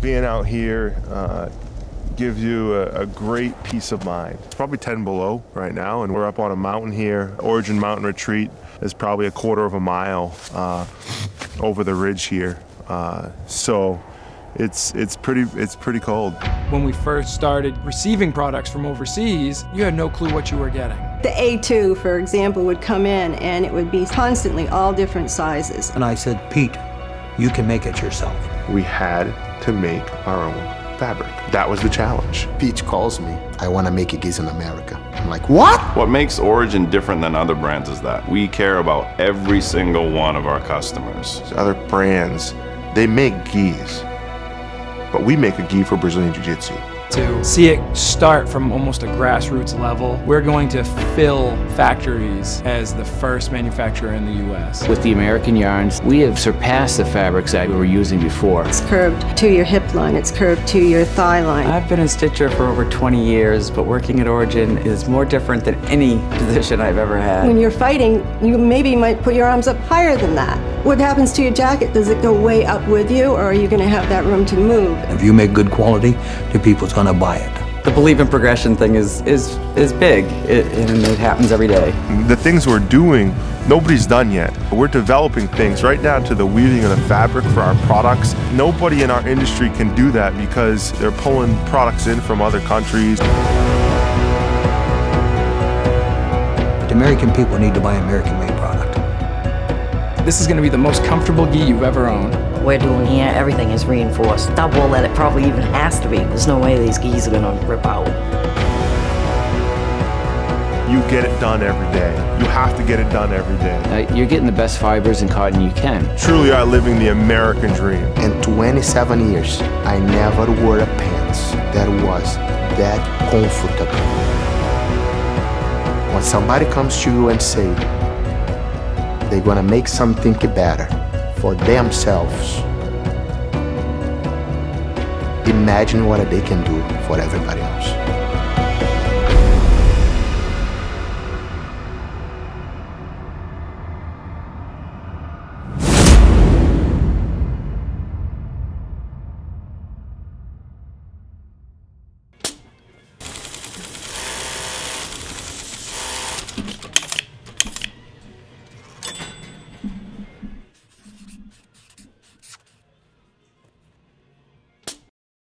being out here gives you a great peace of mind. It's probably 10 below right now, and we're up on a mountain here. Origin Mountain Retreat is probably a quarter of a mile over the ridge here. So it's pretty cold. When we first started receiving products from overseas, you had no clue what you were getting. The A2, for example, would come in and it would be constantly all different sizes. And I said, Pete, you can make it yourself. We had to make our own fabric. That was the challenge. Pete calls me, I want to make Iggy's in America. I'm like, what? What makes Origin different than other brands is that we care about every single one of our customers. Other brands, they make gis, but we make a gi for Brazilian Jiu-Jitsu. To see it start from almost a grassroots level, we're going to fill factories as the first manufacturer in the U.S. With the American yarns, we have surpassed the fabrics that we were using before. It's curved to your hip line, it's curved to your thigh line. I've been a stitcher for over 20 years, but working at Origin is more different than any position I've ever had. When you're fighting, you maybe might put your arms up higher than that. What happens to your jacket? Does it go way up with you, or are you going to have that room to move? If you make good quality, the people's going to buy it. The belief in progression thing is big, and it happens every day. The things we're doing, nobody's done yet. We're developing things right down to the weaving of the fabric for our products. Nobody in our industry can do that because they're pulling products in from other countries. The American people need to buy American-made product. This is going to be the most comfortable gi you've ever owned. What we're doing here, everything is reinforced. Double that it probably even has to be. There's no way these gis are going to rip out. You get it done every day. You have to get it done every day. You're getting the best fibers and cotton you can. Truly are living the American dream. In 27 years, I never wore a pants that was that comfortable. When somebody comes to you and says, they're gonna make something better for themselves. Imagine what they can do for everybody else.